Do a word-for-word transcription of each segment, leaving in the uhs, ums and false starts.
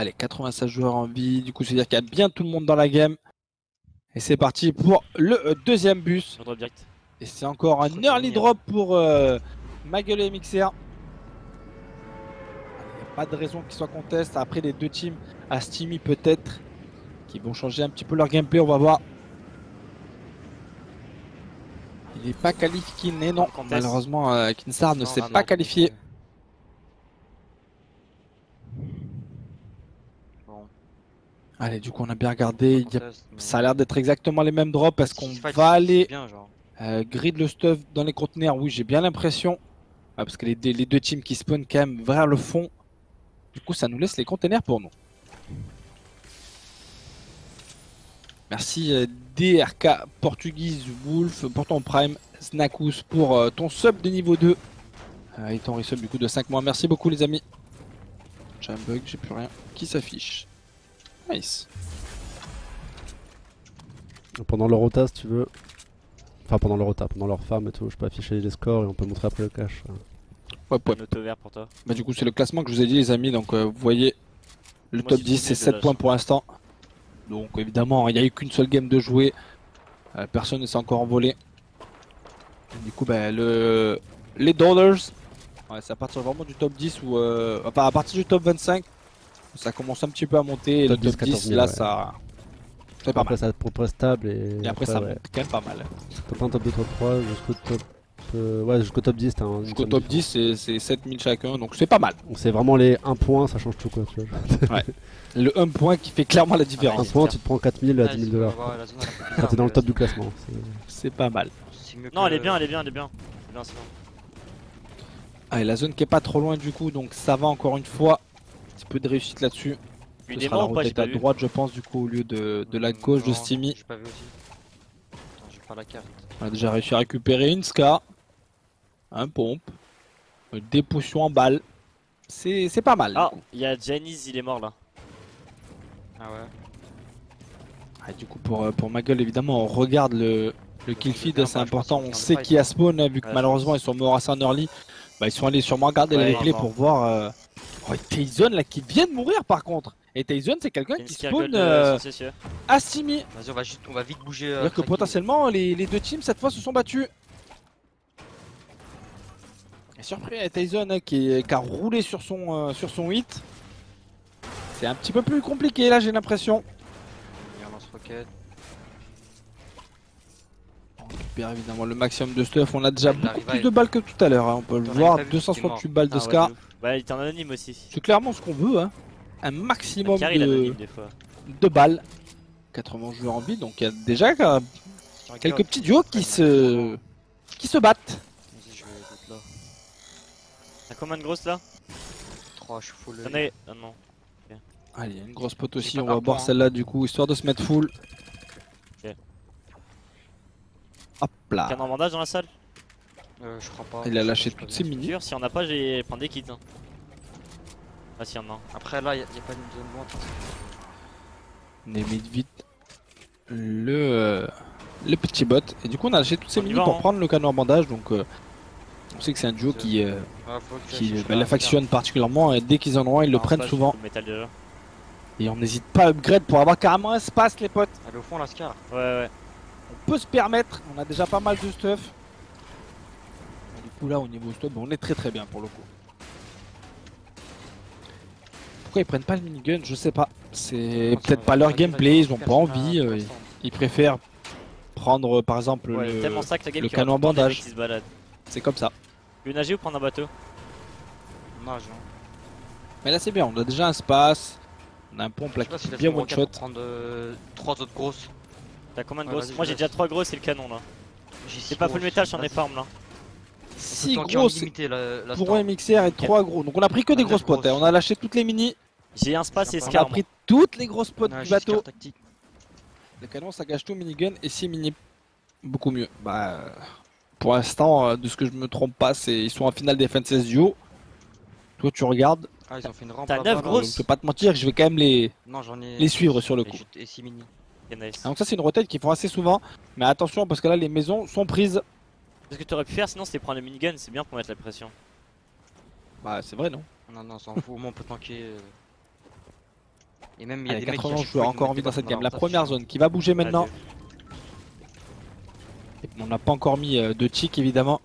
Allez, quatre-vingt-seize joueurs en vie. Du coup, c'est à dire qu'il y a bien tout le monde dans la game. Et c'est parti pour le deuxième bus. Et c'est encore un early drop pour euh, Magl et M X R. Il n'y a pas de raison qu'ils soient contestés. Après, les deux teams à Steamy peut-être qui vont changer un petit peu leur gameplay. On va voir. Il n'est pas qualifié, Kiné, non. Malheureusement, euh, Kinsar ne s'est pas qualifié. Allez, du coup on a bien regardé, a... ça a l'air d'être exactement les mêmes drops parce qu'on va aller bien, genre. Euh, grid le stuff dans les conteneurs, oui j'ai bien l'impression, ah, parce que les, les deux teams qui spawnent quand même vers le fond, du coup ça nous laisse les conteneurs pour nous. Merci euh, D R K Portuguese Wolf pour ton prime, Snakus pour euh, ton sub de niveau deux euh, et ton resub du coup de cinq mois, merci beaucoup les amis. J'ai un bug, j'ai plus rien qui s'affiche. Nice. Pendant leur rota si tu veux. Enfin pendant leur rota, pendant leur farm et tout, je peux afficher les scores et on peut montrer après le cash. Ouais, ouais. Un auto vert pour toi. Bah du coup c'est le classement que je vous ai dit les amis, donc euh, vous voyez le moi, top dix c'est sept points pour l'instant. Donc évidemment il n'y a eu qu'une seule game de jouer, euh, personne ne s'est encore envolé. Et du coup bah le... les dollars, ouais, c'est à partir vraiment du top dix ou euh... enfin à partir du top vingt-cinq. Ça commence un petit peu à monter et le top dix, là ça. C'est pas mal. Ça te propose stable et. Et après ça monte quand même pas mal. Top un, top deux, top trois, jusqu'au top. Ouais, jusqu'au top dix. Jusqu'au top dix, c'est sept mille chacun, donc c'est pas mal. C'est vraiment les un point, ça change tout quoi. Ouais. Le un point qui fait clairement la différence. un point, tu te prends quatre mille à dix mille dollars. Quand t'es dans le top du classement. C'est pas mal. Non, elle est bien, elle est bien, elle est bien. Allez, la zone qui est pas trop loin du coup, donc ça va encore une fois. Un petit peu de réussite là-dessus. Ce sera la rotate à droite, je pense, du coup, au lieu de, de la gauche non, de Steamy. Pas vu aussi. Attends, je prends la carte. On a déjà réussi à récupérer une Ska, un pompe, des potions en balle. C'est pas mal. Ah, il y a Janice, il est mort là. Ah ouais. Ah, du coup, pour, pour Magl, évidemment, on regarde le, le kill feed, c'est important. On sait qui a spawn, hein, vu que ouais, malheureusement ils sont morts assez en early. Bah, ils sont allés sûrement regarder ouais, les replays pour voir. Euh... Oh, Tyson là qui vient de mourir par contre. Et Tyson c'est quelqu'un qui spawn euh, à Steamy. Vas-y on va juste, on va vite bouger. Euh, que potentiellement les, les deux teams cette fois se sont battus. Et surpris Tyson hein, qui, qui a roulé sur son euh, sur son hit. C'est un petit peu plus compliqué là j'ai l'impression. On récupère évidemment le maximum de stuff. On a déjà beaucoup plus de balles que tout à l'heure hein. On peut le voir, deux cent soixante-huit balles de Scar. Bah il est en anonyme aussi. C'est clairement ce qu'on veut hein. Un maximum carré, de... Des fois. de balles. quatre-vingts joueurs en vie, donc il y a déjà euh, quelques petits duos qui se... qui se battent. T'as combien de grosses là? trois, je suis full. T'en as... Ah non. Okay. Allez, il y a une grosse pote aussi, on va boire celle-là du coup, histoire de se mettre full. Okay. Hop là. T'as un bandage dans la salle? Euh, je crois pas. Il a lâché toutes ses mini. Si on n'a pas, j'ai prendre des kits. Hein. Ah, si on a. Après, là, il n'y a, a pas une zone loin. Némite vite le, euh, le petit bot. Et du coup, on a lâché toutes ses mini va, pour hein. prendre le canon en bandage. Donc, euh, on sait que c'est un duo qui, euh, ah, qui bah, la factionne particulièrement. Et dès qu'ils en ont un, ils le ah, prennent pas, souvent. Le et on n'hésite pas à upgrade pour avoir carrément un space, les potes. Elle est au fond, la Scar. Ouais, ouais. On peut se permettre. On a déjà pas mal de stuff. Là au niveau stop on est très très bien pour le coup. Pourquoi ils prennent pas le minigun je sais pas, c'est peut-être pas leur gameplay, ils ont pas envie, euh, ils préfèrent prendre par exemple ouais, le, ça que la game le canon en bandage, c'est comme ça. Tu veux nager ou prendre un bateau? On nage. Mais là c'est bien, on a déjà un space, on a un pompe là qui si bien one shot. Prendre euh, trois autres grosses. T'as combien de grosses? Moi j'ai déjà trois grosses et le canon là. J'ai pas full métal, j'en ai farm là. six gros pour un M X R et trois gros, donc on a pris que des grosses potes, on a lâché toutes les mini. J'ai un space et Scar. On a pris toutes les grosses potes du bateau. Le canon ça gâche tout, minigun et six mini. Beaucoup mieux. Bah pour l'instant, de ce que je me trompe pas, c'est ils sont en finale des F N C S duo. Toi tu regardes. Ah, ils ont fait une rampe. T'as neuf grosses. Je peux pas te mentir, je vais quand même les, non, j'en ai... les suivre sur le coup. Et six mini. Donc ça c'est une rotate qu'ils font assez souvent, mais attention parce que là les maisons sont prises. Ce que tu aurais pu faire sinon c'est prendre le minigun, c'est bien pour mettre la pression. Bah c'est vrai non? Non non, on s'en fout, au moins on peut tanker. Et même il y a des quatre-vingts mecs qui joueurs encore en vie dans cette game. La première zone qui va bouger maintenant. Et on n'a pas encore mis euh, de tick évidemment.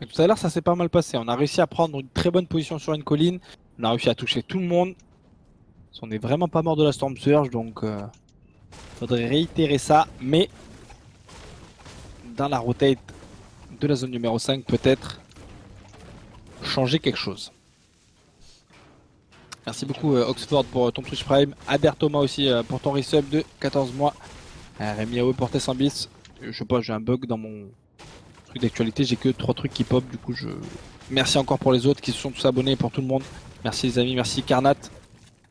Et tout à l'heure ça s'est pas mal passé. On a réussi à prendre une très bonne position sur une colline. On a réussi à toucher tout le monde. On n'est vraiment pas mort de la Storm Surge donc euh, faudrait réitérer ça. Mais dans la rotate de la zone numéro cinq peut-être changer quelque chose. Merci beaucoup euh, Oxford pour euh, ton Twitch Prime, Adair Thomas aussi euh, pour ton resub de quatorze mois, euh, Rémi Awe pour tes cent bits. Je sais pas, j'ai un bug dans mon truc d'actualité, j'ai que trois trucs qui pop du coup je... Merci encore pour les autres qui se sont tous abonnés, pour tout le monde. Merci les amis, merci Karnat,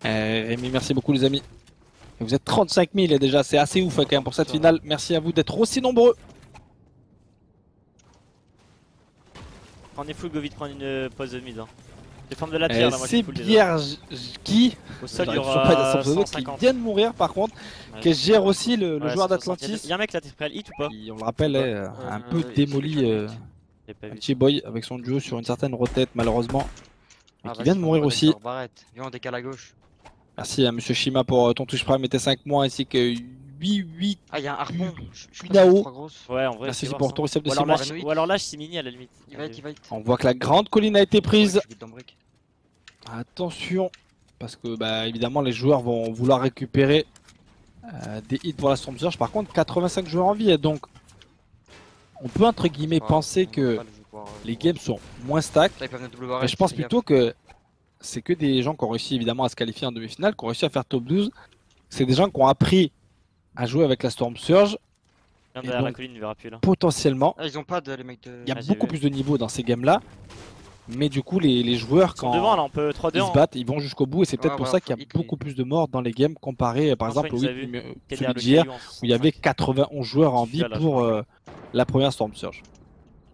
euh, Rémi, merci beaucoup les amis. Et vous êtes trente-cinq mille et déjà, c'est assez ouf hein, quand même pour cette finale. Merci à vous d'être aussi nombreux. Prenez full, go vite, prendre une pause de mise. Hein. De la pierre, euh, là, moi, c'est Pierre qui, au sol, il y aura pas qui vient de mourir par contre, ouais, qui gère aussi le, le ouais, joueur d'Atlantis. Il y a un mec là, t'es prêt à hit ou pas qui, on le rappelle, ouais, est euh, un euh, peu euh, démoli, euh, un petit boy avec son duo sur une certaine rotate malheureusement, ah, et qui vient de mourir aussi. Viens, on décale à gauche. Merci à Monsieur Shima pour euh, ton touche prime et tes cinq mois ainsi que huit huit. Ah, il y a un harpon, Minao. Ouais, en vrai, merci pour ton recep de six mois. Ou alors lâche, c'est mini à la limite. On voit que la grande colline a été prise. Attention, parce que bah évidemment les joueurs vont vouloir récupérer euh, des hits pour la Storm Surge. Par contre quatre-vingt-cinq joueurs en vie, donc on peut entre guillemets ouais, penser que le pouvoir, euh, les games sont moins stack. Là, mais je pense plutôt que c'est que des gens qui ont réussi évidemment à se qualifier en demi-finale, qui ont réussi à faire top douze. C'est des gens qui ont appris à jouer avec la Storm Surge. Et donc, la colline, verra plus, là. Potentiellement, ah, ils ont pas de, les mecs de... il y a ah, beaucoup plus de niveaux dans ces games là. Mais du coup les, les joueurs quand devant, là, on peut ils se battent, ils vont jusqu'au bout et c'est peut-être ouais, pour ouais, ça qu'il y a beaucoup plus de morts dans les games comparé par exemple au huit d'hier où il y avait quatre-vingt-onze joueurs en vie pour euh, la première Storm Surge.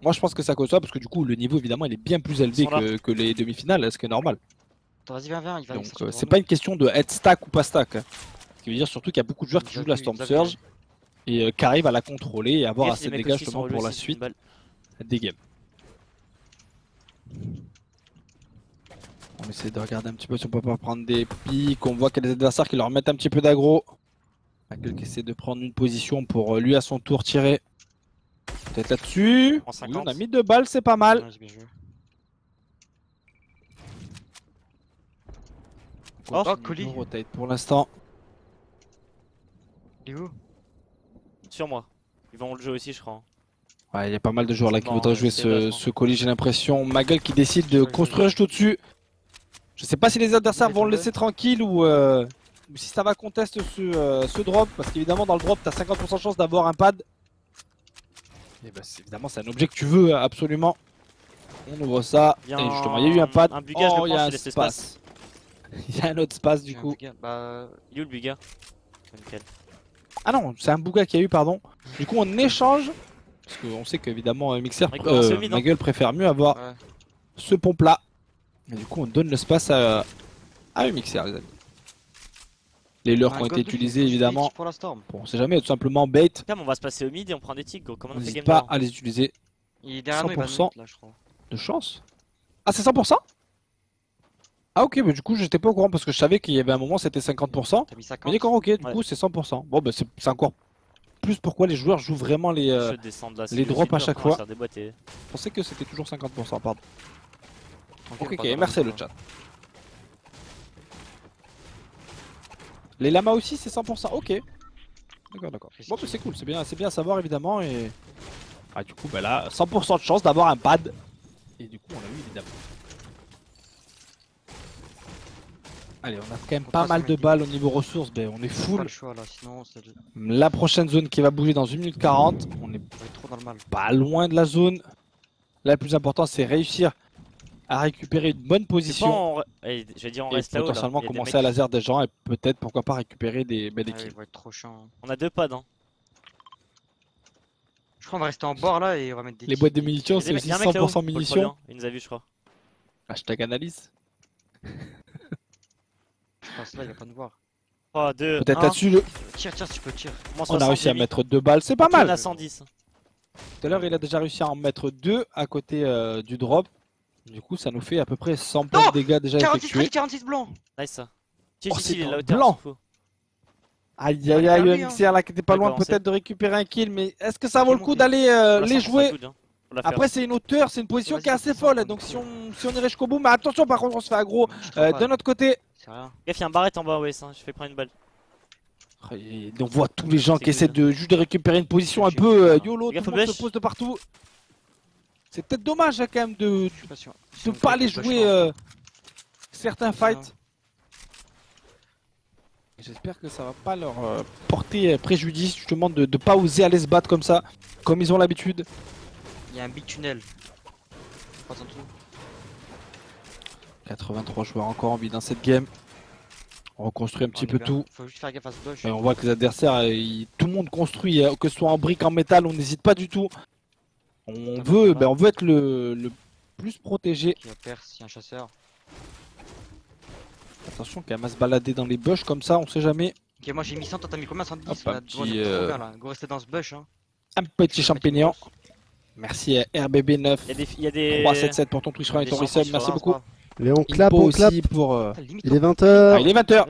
Moi je pense que ça cause ça parce que du coup le niveau évidemment il est bien plus élevé que, que les demi-finales, ce qui est normal. Attends, viens, viens, il va. Donc euh, c'est pas une question de être stack ou pas stack hein. Ce qui veut dire surtout qu'il y a beaucoup de joueurs qui jouent la Storm Surge et euh, qui arrivent à la contrôler et avoir assez de dégâts justement pour la suite des games. On essaie de regarder un petit peu si on peut pas prendre des pics. On voit qu'il y a des adversaires qui leur mettent un petit peu d'aggro. Quelqu'un qui essaie de prendre une position pour lui à son tour tirer. Peut-être là-dessus. Oui, on a mis deux balles, c'est pas mal. Ouais, oh, colline. Pour l'instant. Il est où? Sur moi. Ils vont le jouer aussi, je crois. Ouais, il y a pas mal de joueurs là qui bon, voudraient jouer ce, ce colis, j'ai l'impression. Magal qui décide de construire juste au-dessus. Je sais pas si les adversaires vont le laisser tranquille ou, euh, ou si ça va contester ce, euh, ce drop. Parce qu'évidemment, dans le drop, t'as cinquante pour cent de chance d'avoir un pad. Et bah, évidemment, c'est un objet que tu veux absolument. On ouvre ça. Et justement, il y a eu un pad. Un bugage, oh, il y a un espace. Il y a un autre space du coup. Bah, il y a eu le bugage. Ah non, c'est un bugage qu'il y a eu, pardon. Du coup, on échange. Parce qu'on sait qu'évidemment M X R R, euh, ma gueule préfère mieux avoir ouais. ce pompe là. Et du coup on donne le space à, à M X R R les amis. Les leurs qui ont été utilisés évidemment. Pour la Storm. Bon, on sait jamais, tout simplement bait. On va se passer au mid et on prend des tics. On n'hésite pas à les utiliser. cent pour cent de chance. Ah c'est cent pour cent? Ah ok, mais du coup j'étais pas au courant parce que je savais qu'il y avait un moment c'était cinquante pour cent. Mais d'accord ok, du coup c'est cent pour cent. Bon bah c'est encore plus pourquoi les joueurs jouent vraiment les, euh, là, les drops à chaque fois. Je pensais que c'était toujours cinquante pour cent, pardon. Ok, ok, merci le chat. Les lamas aussi c'est cent pour cent, ok. D'accord, d'accord. Bon, c'est cool, c'est bien, bien à savoir évidemment. Et ah, du coup, bah là, cent pour cent de chance d'avoir un pad. Et du coup, on l'a eu évidemment. Allez, on a quand même pas mal de balles au niveau ressources, ben on est full. La prochaine zone qui va bouger dans une minute quarante, on est pas loin de la zone. Là, le plus important, c'est réussir à récupérer une bonne position. Je vais dire, on reste là-haut. Potentiellement commencer à laser des gens et peut-être, pourquoi pas, récupérer des belles équipes. On a deux pads, hein. Je crois qu'on va rester en bord là et on va mettre des. Les boîtes de munitions, c'est aussi cent pour cent munitions. Il nous a vu, je crois. Hashtag analyse. Là, il va pas nous voir. trois, deux, un. Peut-être là-dessus le. Tire, tire, tu peux tirer. On a réussi à mettre deux balles, c'est pas mal. On a cent dix. Tout à l'heure, il a déjà réussi à en mettre deux à côté euh, du drop. Du coup, ça nous fait à peu près cent points de dégâts déjà effectués. quarante-six blancs. Nice. Oh, c'est blanc. Aïe aïe aïe, le M C R là qui était pas loin peut-être de récupérer un kill, mais est-ce que ça vaut le coup d'aller les jouer? Après c'est une hauteur, c'est une position qui est assez folle, donc si on si on irait jusqu'au bout, mais attention par contre on se fait aggro de notre côté. Gaffe, il y a un barrette en bas, ouais, je fais prendre une balle. On voit tous les gens qui essaient de juste de récupérer une position un peu YOLO, tout le monde se pose de partout. C'est peut-être dommage quand même de ne pas aller jouer certains fights. J'espère que ça va pas leur euh, porter préjudice justement de ne pas oser aller se battre comme ça, comme ils ont l'habitude. Il y a un big tunnel. quatre-vingt-trois joueurs encore en vie dans cette game. On reconstruit un petit peu tout. Faut juste faire gaffe à ce doigt, on voit que les adversaires, ils, tout le monde construit, que ce soit en brique, en métal, on n'hésite pas du tout. On, veut, bah, on veut être le, le plus protégé. Il y a Perse, il y a un chasseur. Attention qu'elle va se balader dans les bush comme ça, on sait jamais. Ok, moi j'ai mis cent, toi t'as mis combien? Cent dix. Hop, on a petit, euh... ouvert, là. Go rester dans ce bush hein. Un petit champignon. Merci R B B neuf trois sept sept pour ton Twitch et ton resub, merci beaucoup. Léon clap aussi clap. Pour... Euh... Putain, il est vingt heures. Ah, il est vingt heures.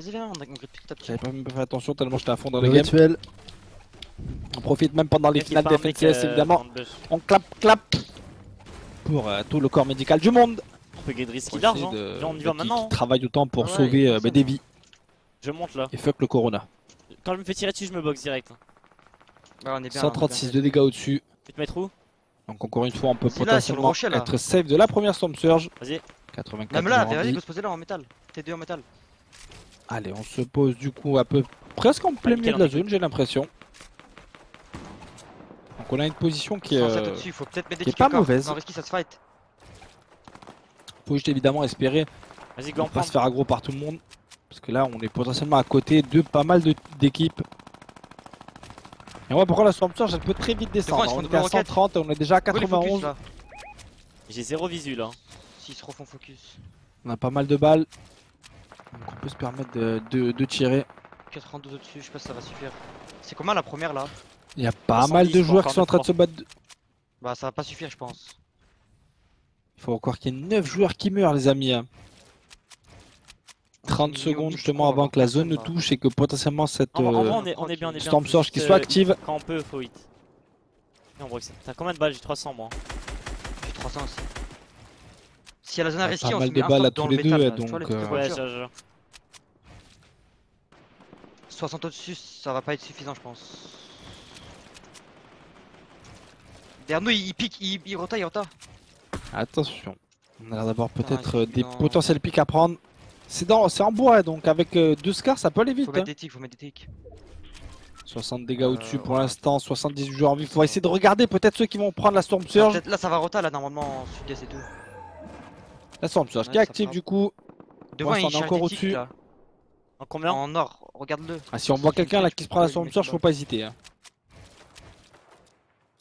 J'avais pas même fait attention tellement j'étais à fond dans le game rituel. On profite même pendant les finales d'F N T S euh, évidemment. On clap clap pour euh, tout le corps médical du monde. Qui large, hein. de, on y va maintenant, qui, qui travaille autant pour ah ouais, sauver euh, bah, des vies. Je monte là. Et fuck le corona. Quand je me fais tirer dessus, je me boxe direct. Ouais, on est bien, cent trente-six on est bien. De dégâts au-dessus. Tu te mets où? Donc encore une fois, on peut potentiellement là, rocher, être safe de la première Storm Surge. Vas-y. quatre-vingt-quatre. Même là, vas-y, on se poser là en métal. T deux en métal. Allez, on se pose du coup à peu presque en plein milieu de la zone, j'ai l'impression. Donc on a une position qui est, euh, faut peut-être mettre des qui est pas mauvaise. Non, risque ça se fight. Faut juste évidemment espérer qu'on va se faire aggro par tout le monde. Parce que là on est potentiellement à côté de pas mal d'équipes. Et ouais, pourquoi la Storm Surge elle peut très vite descendre. Bon, on était à cent trente et on est déjà à quatre-vingt-onze. J'ai zéro visu là. S'ils se refont focus. On a pas mal de balles. Donc on peut se permettre de, de, de tirer. quatre-vingt-douze au dessus, je sais pas si ça va suffire. C'est combien la première là? Il y a pas mal de joueurs qui sont en train de se battre. Bah ça va pas suffire je pense. Il faut encore qu'il y ait neuf joueurs qui meurent les amis. trente secondes justement avant que la zone ne touche et que potentiellement cette Storm Surge qui soit active. Quand on peut, faut hit. T'as combien de balles? J'ai trois cents moi. J'ai trois cents aussi. Si la zone à risquer, on se met un dans le métal. donc. soixante au-dessus, ça va pas être suffisant je pense. Derrière nous, il pique, il rota, il rota. Attention, on a l'air d'avoir peut-être des non. potentiels pics à prendre. C'est en bois donc avec euh, deux scars ça peut aller vite. Faut mettre hein. des tics, faut mettre des tics. soixante dégâts euh, au-dessus ouais. pour l'instant, soixante-dix joueurs en vie. Faut essayer de regarder peut-être ceux qui vont prendre la Storm Surge. Ah, là ça va rota là normalement, sud-est et tout. La Storm Surge ouais, qui est active va... du coup. Devant il est encore au-dessus. En combien? En or, regarde-le. Ah, si on voit quelqu'un là qui se prend la Storm Surge, faut pas hésiter. Hein.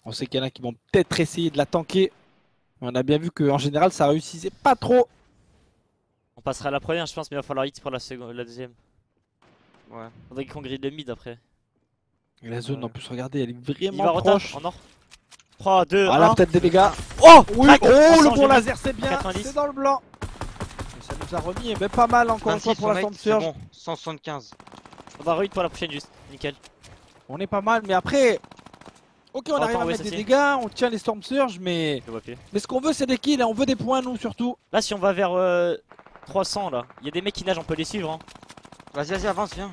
On sait qu'il y en a qui vont peut-être essayer de la tanker. On a bien vu qu'en général ça réussissait pas trop. On passera à la première je pense mais il va falloir hit pour la, seconde, la deuxième. Ouais. Faudrait qu'on grille le mid après. Et la zone ouais. en plus regardez elle est vraiment il proche. En or. trois, deux, ah, un. Ah là peut-être des dégâts. Oh oui. Crac, oh le bon laser c'est bien. C'est dans le blanc. Et ça nous a remis et ben pas mal encore une fois pour la Storm Surge. Bon. cent soixante-quinze. On va re-hit pour la prochaine juste. Nickel. On est pas mal mais après... Ok, on oh, arrive attends, à mettre ouais, des dégâts, on tient les Storm Surge, mais mais ce qu'on veut c'est des kills, on veut des points nous surtout. Là si on va vers euh, trois cents là, il y a des mecs qui nagent, on peut les suivre hein. Vas-y, vas-y, avance, viens.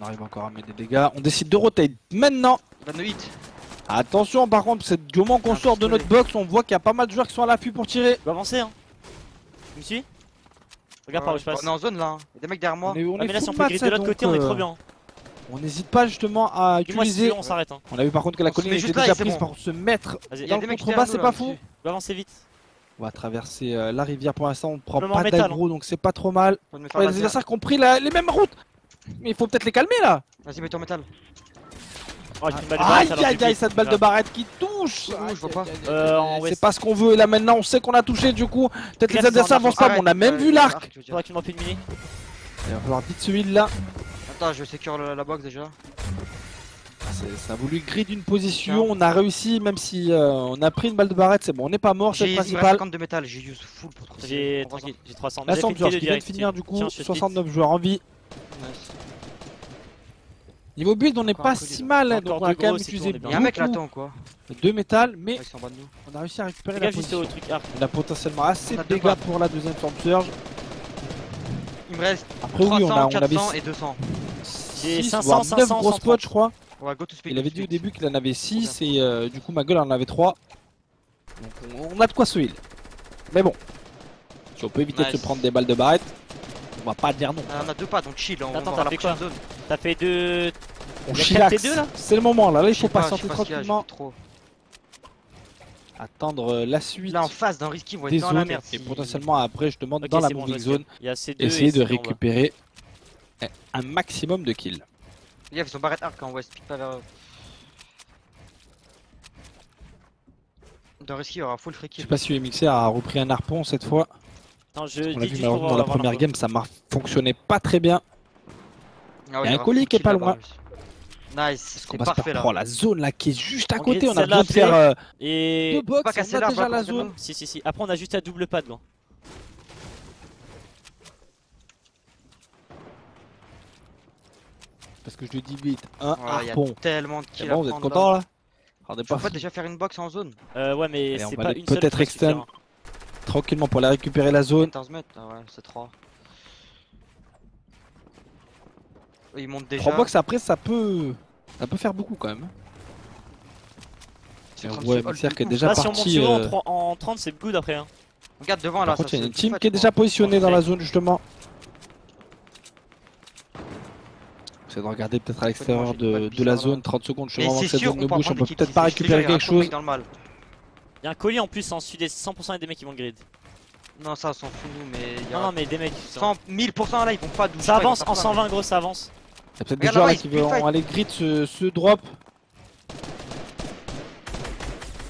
On arrive encore à mettre des dégâts, on décide de rotate maintenant. Il va nous hit. Attention par contre, c'est du moment qu'on ah, sort de notre box, on voit qu'il y a pas mal de joueurs qui sont à l'affût pour tirer. On va avancer hein. Tu me suis? Regarde euh, par où je passe. On est en zone là, il y a des mecs derrière moi. On est, on ah, est mais là si on peut gris de l'autre côté, euh... on est trop bien. On n'hésite pas justement à utiliser. On s'arrête. Hein. On a vu par contre que la colline était déjà prise par se mettre dans le contre-bas, c'est pas fou. On va avancer vite. On va traverser euh, la rivière pour l'instant, on prend pas d'aggro donc c'est pas trop mal. Les adversaires qui ont pris les mêmes routes. Mais il faut peut-être les calmer là. Vas-y, mets ton métal. Aïe aïe aïe, cette balle de barrette qui touche. C'est pas ce qu'on veut. Et là maintenant, on sait qu'on a touché du coup. Peut-être les adversaires avancent pas, mais on a même vu l'arc. Il faudra qu'il m'en fait une mini. Il va falloir vite celui-là. Attends, je sécure la, la box déjà. ça a voulu griller d'une position, non. On a réussi, même si euh, on a pris une balle de barrette, c'est bon, on n'est pas mort, c'est le principal. J'ai cinquante de métal, j'ai use full pour protéger. J'ai tranquille, j'ai trois cents. La cent joueurs qui vient de finir du coup, soixante-neuf joueurs en vie. Niveau build, on n'est pas si mal, donc on a quand même utilisé beaucoup. Il y a un mec là-dedans quoi. Deux métal, mais on a réussi à récupérer la position. On a potentiellement assez de dégâts pour la deuxième Storm Surge. Il me reste trois cents, quatre cents et deux cents. J'ai cinq cents, cinq cents, neuf gros spots je crois. Il avait dit au début qu'il en avait six et euh, du coup Magl en avait trois. Donc on a de quoi se heal. Mais bon, si on peut éviter nice. de se prendre des balles de barrette, on va pas dire non. Ah, on a deux pas donc chill, on Attends, va à la prochaine zone. T'as fait deux... On chillaxe, c'est le moment là, là il faut pas, pas sortir tranquillement. Trop. Attendre la suite. Là en face d'un risque ils vont être dans la merde. Et potentiellement après je demande okay, dans la moving bon, zone, essayer de récupérer un maximum de kills. Les gars ils sont barrettes arc en west, pique pas vers eux. D'un risque il y aura full free kill. Je sais pas si E M X R R a repris un harpon cette fois. Non, je on l'a vu malheureusement dans la première game ça m'a fonctionné pas très bien. Ah ouais, il y a un colis qui est pas loin. Nice, c'est parfait là. Oh la zone là qui est juste à côté, on a besoin de faire deux box, on a déjà la zone. Si si si, après on a juste à double pas devant. Parce que je le dis vite, un harpon. Tellement de kills. Bon, vous êtes content là? On peut déjà faire une box en zone. Euh ouais mais c'est pas une seule. Peut-être externe. Tranquillement pour aller récupérer la zone. quatorze mètres, ouais, c'est trois. Il monte déjà. trois box après ça peut ça peut faire beaucoup quand même. C'est un ouais, qui est déjà là, parti. Si on monte euh... en trente c'est good après. Hein. Regarde devant là. Par contre, il y a une team qui est déjà positionnée dans la zone justement. C'est de regarder peut-être à l'extérieur de, de la zone. trente secondes, je suis vraiment dans cette zone de bouche. On peut peut-être pas récupérer quelque chose. Y'a un colis en plus en sud-est, cent pour cent des mecs qui vont grid. Non ça on s'en fout nous mais y a... Non mais des mecs cent, mille pour cent là ils vont pas douze. Ça avance en cent vingt gros, ça avance. Y'a peut-être des joueurs là qui vont aller grid ce, ce drop.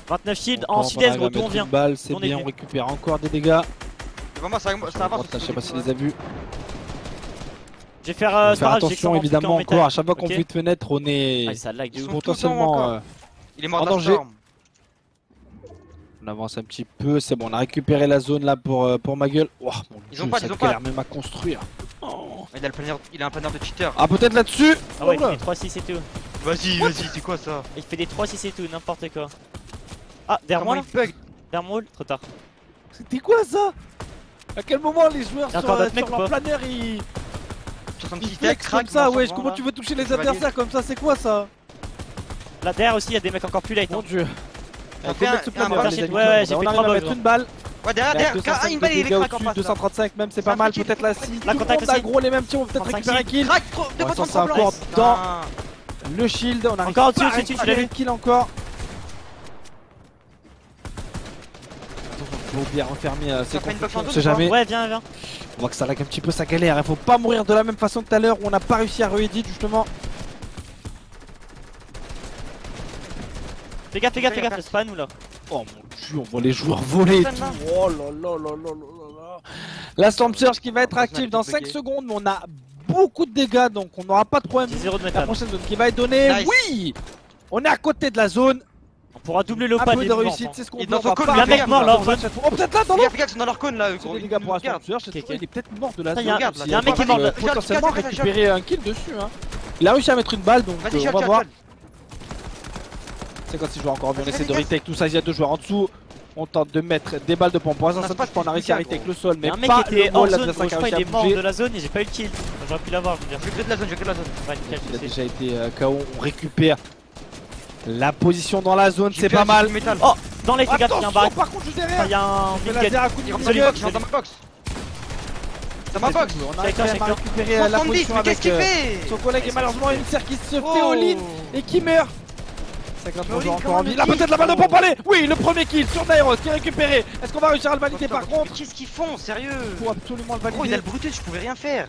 vingt-neuf shields en sud-est gros, tout on vient. C'est bien, on récupère encore des dégâts. Devant moi ça avance. Je sais pas s'il les a vus. Je vais faire attention évidemment encore, à chaque fois qu'on fait une fenêtre on est potentiellement en danger. On avance un petit peu, c'est bon, on a récupéré la zone là pour, pour ma gueule. Oh mon ils dieu, ont pas, ça ils ont galère pas. Même à construire. Oh. Il, a le planeur, il a un planeur de cheater. Ah peut-être là-dessus. Ah oh ouais, là. Il fait des trois six et tout. Vas-y, vas-y, c'est quoi ça? Il fait des trois six et tout, n'importe quoi. Ah, derrière moi, derrière moi, trop tard. C'était quoi ça? À quel moment les joueurs sur, euh, sur leur planeur ils... Ils flexent comme ça, ouais, comment tu veux toucher les adversaires comme ça, c'est quoi ça? Là derrière aussi, il y a des mecs encore plus light. Mon dieu. On a fait une balle. Ouais, derrière, derrière, une balle, il est crack en face. deux cent trente-cinq, même, c'est pas mal. Peut-être la six. La contact aussi. Gros, les mêmes tirs, on peut peut-être récupérer un kill. deux cent trente-cinq encore dans le shield. On a encore au-dessus, au-dessus, tu l'as vu. Kill encore. Faut bien refermer ces conflicts, on sait jamais. Ouais, viens, viens. On voit que ça lag un petit peu, ça galère. Il faut pas mourir de la même façon que tout à l'heure où on n'a pas réussi à re-edit justement. Fais gaffe, fais gaffe, fais gaffe, c'est pas à nous là. Oh mon dieu, on voit les joueurs voler et tout. Oh là là là là là. La Storm Surge qui va être active dans cinq secondes, mais on a beaucoup de dégâts donc on n'aura pas de problème. La prochaine zone qui va être donnée. Oui, on est à côté de la zone. On pourra doubler le pas de réussite, c'est ce qu'on peut. Il y a un mec mort là en fait. Oh peut-être là dans l'autre. Regarde, c'est dans leur cône là. Il est peut-être mort de la zone. Il y a un mec qui est mort là. Potentiellement récupérer un kill dessus. Il a réussi à mettre une balle donc on va voir. cinquante-six joueurs encore, on essaie de retake tout ça, il y a deux joueurs en dessous. On tente de mettre des balles de pompe. Pour l'instant, ça touche pas, on a réussi à retake le sol, mais pas le mot, l'adversaire qui a réussi à bouger. Il est mort de la zone et j'ai pas eu le kill, j'aurais pu l'avoir. Je vais que de la zone, je vais que de la zone. Il a déjà été K O, on récupère la position dans la zone, c'est pas mal. Oh, dans les dégâts, il y a un bac. Par contre, juste derrière, il y a un mid-gate. Il rentre dans ma box, il rentre dans ma box. C'est ma box. On a récupéré la position avec son collègue et malheureusement, une serre qui se fait au lead et qui meurt. Encore envie. Là peut-être la balle de pompe, allez. Oui, le premier kill sur Naeros qui est récupéré. Est-ce qu'on va réussir à le valider par contre? Qu'est-ce qu'ils font, sérieux? Il faut absolument le valider. Oh, il a le Brutus, je pouvais rien faire.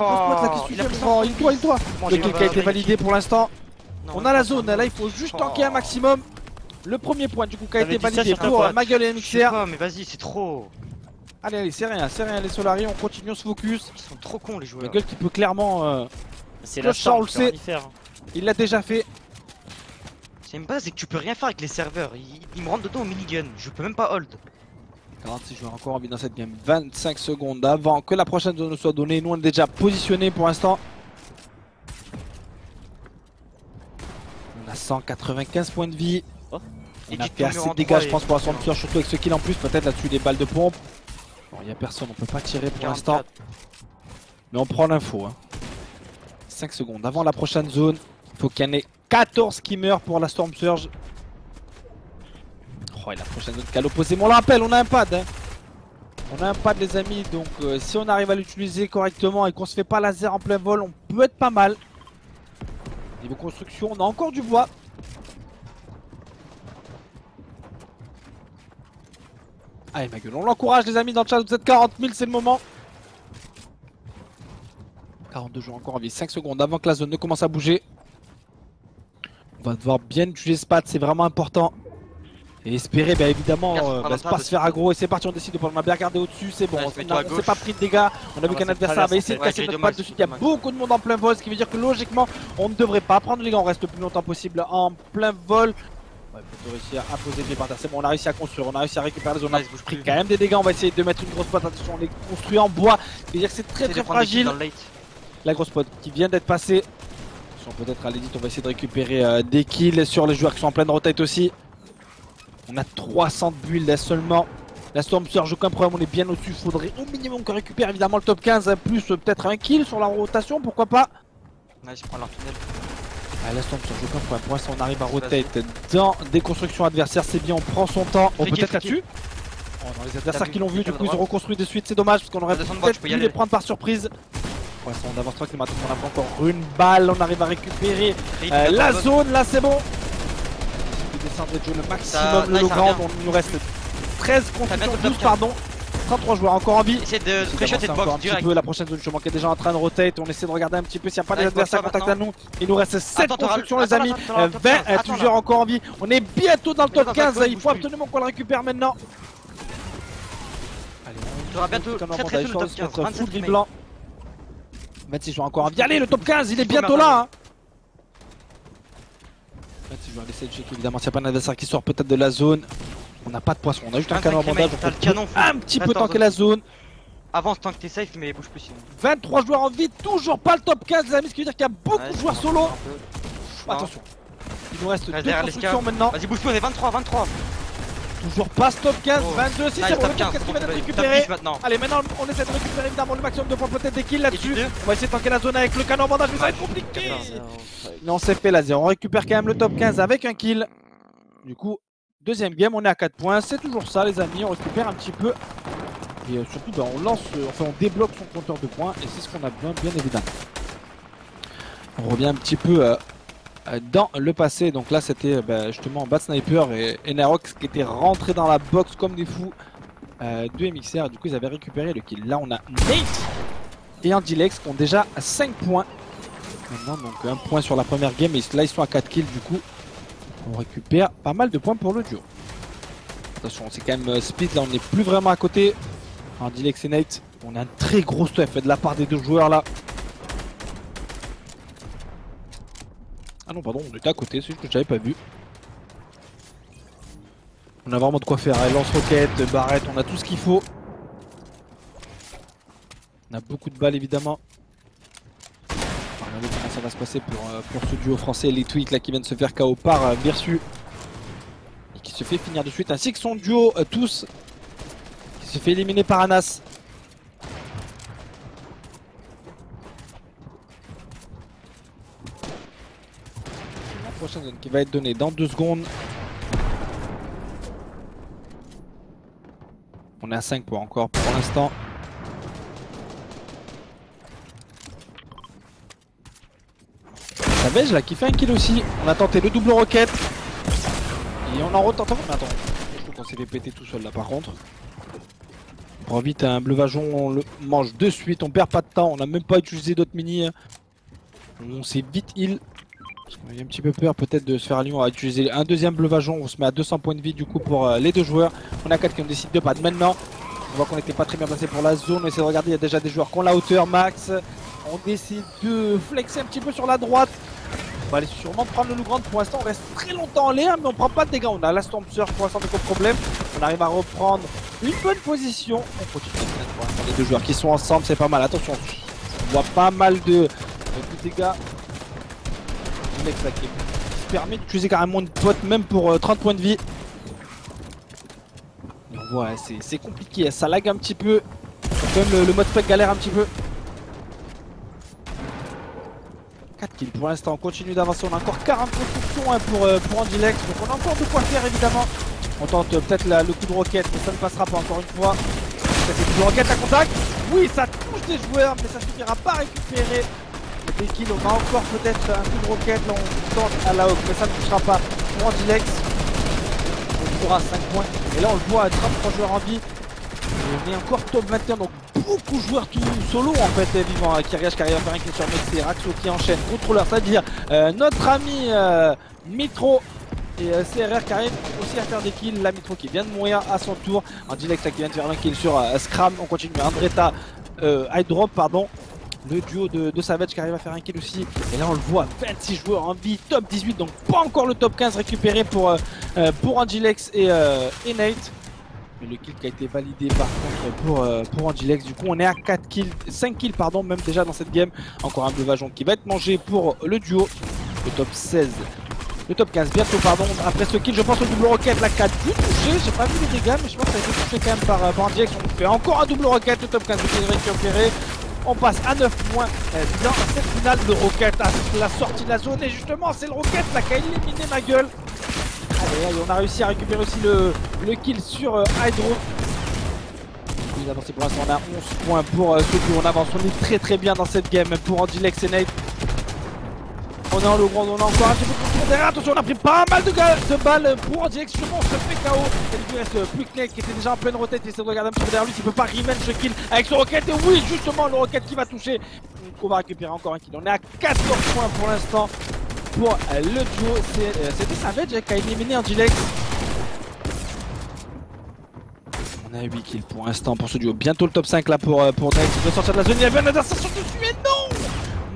Oh, il doit, il doit. Le kill qui a été validé pour l'instant. On a la zone, là il faut juste tanker un maximum. Le premier point du coup qui a été validé pour Magl et M X R. Mais vas-y, c'est trop. Allez, allez, c'est rien, c'est rien les Solari, on continue, on se focus. Ils sont trop cons les joueurs. Magl qui peut clairement... C'est la charge, on le sait. Il l'a déjà fait. J'aime pas, c'est que tu peux rien faire avec les serveurs. Ils, ils me rentrent dedans au minigun. Je peux même pas hold. quarante-six joueurs encore en vie dans cette game. vingt-cinq secondes avant que la prochaine zone nous soit donnée. Nous on est déjà positionnés pour l'instant. On a cent quatre-vingt-quinze points de vie. Oh. On et a fait assez de dégâts, je pense, pour assurer le pire, surtout avec ce kill en plus. Peut-être là-dessus des balles de pompe. Bon, il n'y a personne, on peut pas tirer pour l'instant. Mais on prend l'info. Hein. cinq secondes avant la prochaine zone. Faut qu'il y en ait quatorze qui meurent pour la Storm Surge. Oh, et la prochaine zone qu'à l'opposé. Mais on le rappelle, on a un pad. Hein. On a un pad, les amis. Donc, euh, si on arrive à l'utiliser correctement et qu'on se fait pas laser en plein vol, on peut être pas mal. Niveau construction, on a encore du bois. Allez, ma gueule, on l'encourage, les amis, dans le chat. Vous êtes quarante mille, c'est le moment. quarante-deux jours encore en vie, cinq secondes avant que la zone ne commence à bouger. On va devoir bien utiliser ce pad, c'est vraiment important. Et espérer, bien évidemment, euh, bah, pas se faire aggro. Et c'est parti, on décide de prendre ma bien regarder au-dessus. C'est bon, ouais, on s'est pas pris de dégâts. On a vu qu'un adversaire avait essayé de casser notre pad dessus. Il y a beaucoup de monde en plein vol, ce qui veut dire que logiquement, on ne devrait pas prendre les gants. On reste le plus longtemps possible en plein vol. On va plutôt réussir à poser les bâtards. C'est bon, on a réussi à construire, on a réussi à récupérer les zones. On a pris quand même des dégâts. On va essayer de mettre une grosse pote. Attention, on les construit en bois. C'est-à-dire que c'est très très fragile. La grosse pote qui vient d'être passée. Attention, peut-être à l'édite, on va essayer de récupérer euh, des kills sur les joueurs qui sont en pleine rotate aussi. On a trois cents builds là seulement. La Storm Surge, aucun problème, on est bien au-dessus. Faudrait au minimum qu'on récupère évidemment le top quinze, hein, plus euh, peut-être un kill sur la rotation, pourquoi pas. Allez, je prends leur tunnel. Ah, la Storm Surge, aucun problème. Pour l'instant, on arrive à rotate dans des constructions adversaires, c'est bien, on prend son temps. On peut être là-dessus. Oh, non, les adversaires qui l'ont vu, du coup, ils ont reconstruit de suite, c'est dommage parce qu'on aurait peut-être pu les prendre par surprise. Pour l'instant, on avance tranquillement, on a pas encore une balle, on arrive à récupérer euh, la zone, là c'est bon. Descendre de jeu le maximum, le grand, il nous reste treize contre douze, pardon, trente-trois joueurs encore en vie. Essaye de pré-shot cette box direct. La prochaine zone, je manquais déjà en train de rotate, on essaie de regarder un petit peu s'il n'y a pas des adversaires contact à nous. Il nous reste sept constructions, les amis, vingt toujours encore en vie. On est bientôt dans le top quinze, il faut absolument qu'on le récupère maintenant. Allez, on aura bientôt très très tôt le top quinze, vingt-sept blanc. vingt-six joueurs encore en vie, allez le top quinze, il est bientôt là. Je vais essayer de checker évidemment s'il n'y a pas un adversaire qui sort peut-être de la zone. On n'a pas de poisson, on a juste un canon en bandage. On peut canon, un petit peu tanker la zone. Avance tant que t'es safe mais bouge plus sinon. vingt-trois joueurs en vie, toujours pas le top quinze les amis, ce qui veut dire qu'il y a beaucoup ouais, de joueurs solo. Attention, il nous reste ouais, deux constructions maintenant. Vas-y bouge plus, on est vingt-trois, vingt-trois. Toujours pas ce top quinze, oh. vingt-deux, si c'est bon, le top quinze qui va être récupéré. Allez maintenant on essaie de récupérer évidemment le maximum de points, peut-être des kills là-dessus. On va essayer de tanker la zone avec le canon en bandage mais ça va être compliqué. Non, c'est fait laser, on récupère quand même le top quinze avec un kill. Du coup, deuxième game, on est à quatre points, c'est toujours ça les amis, on récupère un petit peu. Et euh, surtout, bah, on lance, euh, enfin on débloque son compteur de points et c'est ce qu'on a besoin bien évidemment. On revient un petit peu euh, dans le passé, donc là c'était bah, justement Bat Sniper et Enerox qui étaient rentrés dans la box comme des fous euh, de M X R et du coup ils avaient récupéré le kill. Là on a Nate et Andilex qui ont déjà cinq points. Maintenant donc un point sur la première game et là ils sont à quatre kills du coup on récupère pas mal de points pour le duo. Attention c'est quand même speed là on n'est plus vraiment à côté. Andilex et Nate, on a un très gros stuff de la part des deux joueurs là. Ah non pardon on était à côté, c'est juste que j'avais pas vu. On a vraiment de quoi faire, hein. Lance-roquette, barrette, on a tout ce qu'il faut. On a beaucoup de balles évidemment. Regardez comment ça va se passer pour, euh, pour ce duo français, les tweets là qui viennent se faire K O par euh, Versus et qui se fait finir de suite ainsi que son duo euh, tous qui se fait éliminer par Anas. La prochaine zone qui va être donnée dans deux secondes. On est à cinq points encore pour l'instant. Savage là qui fait un kill aussi, on a tenté le double roquette et on en retente. Mais attends, je trouve qu'on s'est fait péter tout seul là par contre. On prend vite un bleu vajon, on le mange de suite, on perd pas de temps, on n'a même pas utilisé d'autres mini. On s'est vite heal. Parce qu'on a un petit peu peur peut-être de se faire allier, on va utiliser un deuxième bleu vajon, on se met à deux cents points de vie du coup pour euh, les deux joueurs. On a quatre qui ont décidé de pas de maintenant. On voit qu'on n'était pas très bien placé pour la zone, on essaie de regarder, il y a déjà des joueurs qui ont la hauteur max. On décide de flexer un petit peu sur la droite. On va aller sûrement prendre le loup grand. Pour l'instant, on reste très longtemps en l'air, mais on prend pas de dégâts. On a la Storm Surf, pour l'instant, aucun problème. On arrive à reprendre une bonne position. On continue pour l'instant. Les deux joueurs qui sont ensemble, c'est pas mal. Attention, on voit pas mal de, de dégâts. Le mec là qui permet d'utiliser carrément une pote, même pour euh, trente points de vie. On voit, c'est compliqué. Ça lag un petit peu. Quand même, le, le mode fuck galère un petit peu. quatre kills pour l'instant, on continue d'avancer, on a encore quarante constructions hein, pour, euh, pour Andilex, donc on a encore de quoi faire évidemment. On tente euh, peut-être le coup de roquette, mais ça ne passera pas encore une fois. Ça fait une roquette à contact, oui ça touche des joueurs, mais ça suffira pas à récupérer des kills. On a encore peut-être un coup de roquette, là on tente à la hausse, mais ça ne touchera pas pour Andilex. On pourra cinq points, et là on le voit, trente-trois joueurs en vie. On est encore top vingt et un, donc beaucoup de joueurs tout solo en fait vivant. Hein, qui arrive, qui arrive à faire un kill sur Mexxi, Raxo qui enchaîne, contrôleur, c'est-à-dire euh, notre ami euh, Mitro et euh, C R R qui arrive aussi à faire des kills. La Mitro qui vient de mourir à son tour. Andilex qui vient de faire un kill sur euh, Scram. On continue. Andretta, euh, Hydro, pardon. Le duo de, de Savage qui arrive à faire un kill aussi. Et là on le voit, vingt-six joueurs en vie, top dix-huit, donc pas encore le top quinze récupéré pour, euh, pour Andilex et, euh, et Nate. Mais le kill qui a été validé par contre pour, euh, pour Andilex. Du coup on est à quatre kills, cinq kills pardon, même déjà dans cette game. Encore un bleu vajon qui va être mangé pour le duo. Le top seize, le top quinze bientôt pardon. Après ce kill je pense au double roquette, la quatre du touché. J'ai pas vu les dégâts mais je pense que ça a été touché quand même par, euh, par Andilex. On fait encore un double roquette, le top quinze est récupéré. On passe à neuf moins dans cette finale de roquette à la sortie de la zone. Et justement c'est le roquette là qui a éliminé ma gueule. Allez, on a réussi à récupérer aussi le, le kill sur euh, Hydro. On avance pour l'instant, on a onze points pour euh, ce coup. On avance, on est très très bien dans cette game pour Andilex et Nate. On est en low-ground, on a encore un petit peu de contour derrière. Attention, on a pris pas mal de, de balles pour Andilex. Sûrement, on se fait K O. Il reste plus que Nate qui était déjà en pleine rotate. Il essaie de regarder un petit peu derrière lui. Il peut pas revenge ce kill avec son rocket. Et oui, justement, le rocket qui va toucher. On va récupérer encore un kill. On est à quatorze points pour l'instant. Pour euh, le duo, c'était euh, Savage hein, qui a éliminé Andilex. On a huit kills pour l'instant pour ce duo. Bientôt le top cinq là pour euh, pour Nate. Il doit sortir de la zone. Il y avait une interception dessus et non!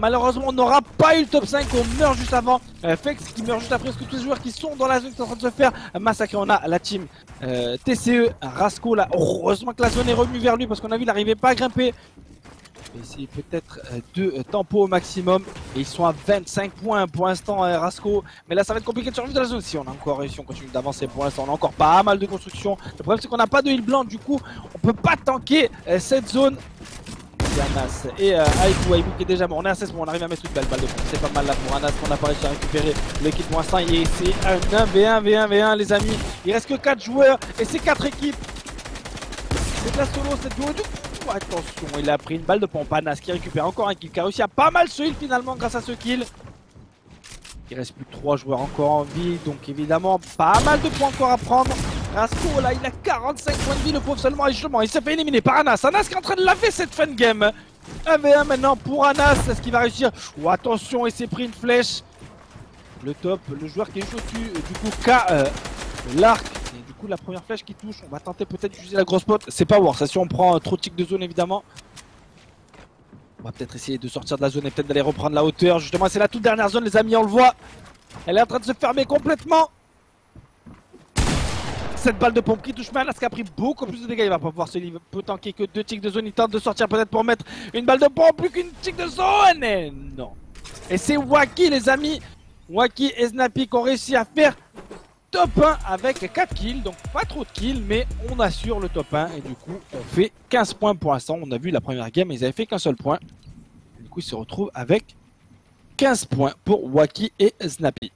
Malheureusement, on n'aura pas eu le top cinq. On meurt juste avant. Euh, Fex qui meurt juste après. Parce que tous les joueurs qui sont dans la zone qui sont en train de se faire massacrer. On a la team euh, T C E, Rasco là. Heureusement que la zone est revenue vers lui parce qu'on a vu qu'il n'arrivait pas à grimper. Essayer peut-être de tempo au maximum. Et ils sont à vingt-cinq points pour l'instant Rasco. Mais là ça va être compliqué de survivre dans la zone. Si on a encore réussi, on continue d'avancer pour l'instant. On a encore pas mal de construction. Le problème c'est qu'on n'a pas de heal blanc. Du coup on peut pas tanker cette zone. Anas et euh, Aïkou, Aïkou qui est déjà mort. On est à seize points, on arrive à mettre toute belle balle de fond. C'est pas mal là pour Anas. On n'a pas réussi à récupérer le kit pour l'instant. Et c'est un un v un v un v un les amis. Il reste que quatre joueurs et c'est quatre équipes. C'est de la solo cette duo. Attention, il a pris une balle de pompe. Anas qui récupère encore un kill, qui a réussi à pas mal se heal finalement grâce à ce kill. Il reste plus que trois joueurs encore en vie, donc évidemment pas mal de points encore à prendre. Rasco là, il a quarante-cinq points de vie, le pauvre seulement. Et justement, il s'est fait éliminer par Anas. Anas qui est en train de laver cette fin de game. un v un maintenant pour Anas. Est-ce qu'il va réussir? Oh, attention, il s'est pris une flèche. Le top, le joueur qui est juste au-dessus, du coup, K, euh, l'arc. La première flèche qui touche, on va tenter peut-être d'utiliser la grosse pote. C'est pas war ça, si on prend euh, trop de tics de zone évidemment. On va peut-être essayer de sortir de la zone et peut-être d'aller reprendre la hauteur. Justement c'est la toute dernière zone les amis, on le voit. Elle est en train de se fermer complètement. Cette balle de pompe qui touche Anas qui a pris beaucoup plus de dégâts. Il va pas pouvoir se livrer, peut tanker que deux tics de zone. Il tente de sortir peut-être pour mettre une balle de pompe plus qu'une tic de zone. Et non. Et c'est Wacky les amis. Wacky et Snappy qui ont réussi à faire top un avec quatre kills, donc pas trop de kills, mais on assure le top un et du coup on fait quinze points pour l'instant. On a vu la première game, ils avaient fait qu'un seul point. Du coup ils se retrouvent avec quinze points pour Wacky et Snappy.